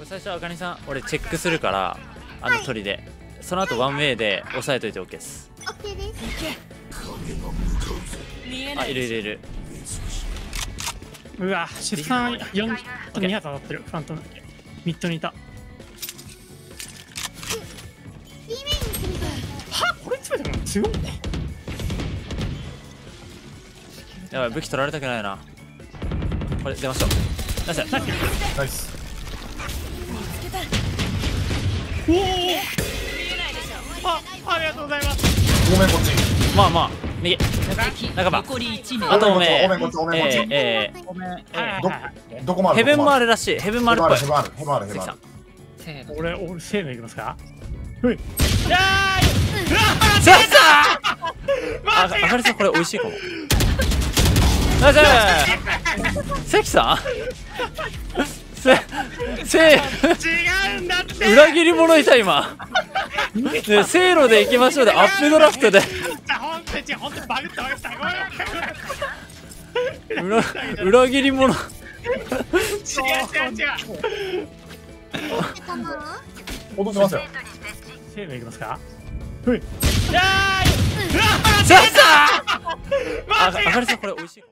れ最初あかりさん俺チェックするから鳥で、その後ワンウェイで押さえといて OK です。 OK です。あいるいるいる。うわシフトさん4と2発当たってる。ファントムミッドにいた。はこれ詰めたの強いね。やばい武器取られたくないな。これ出ましょう。ナイスナイス。おおありがとうございます。ごめんこっち。まあまあ右中ばあとおめごめんこっち。おめんこっちどこまで。ヘブンもあるらしい。ヘブンもあるっぽい。俺せーのいきますか。ふいやーうわっせーのあかりさんこれ美味しいかも。ナイス関さん違うんだって裏切り者いた今ねえせいろで行きましょうでアップドラフトで裏切り者違う違う違う戻ってますよ。せいろ行きますか。ふいあかりさんこれ美味しい。